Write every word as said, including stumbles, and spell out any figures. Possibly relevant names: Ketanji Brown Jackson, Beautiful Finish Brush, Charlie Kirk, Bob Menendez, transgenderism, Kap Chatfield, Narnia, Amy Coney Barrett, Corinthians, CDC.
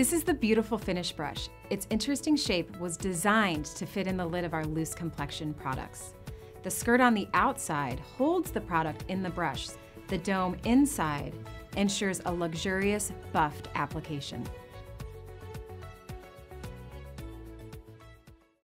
This is the Beautiful Finish Brush. Its interesting shape was designed to fit in the lid of our loose complexion products. The skirt on the outside holds the product in the brush. The dome inside ensures a luxurious, buffed application.